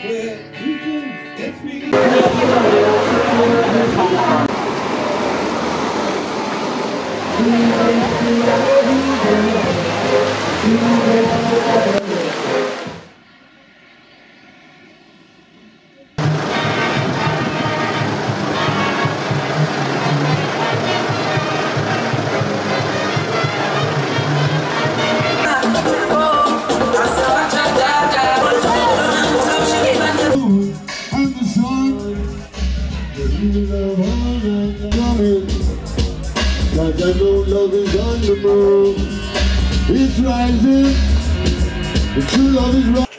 Cause I know love is on the move. It's rising, the true love is rising.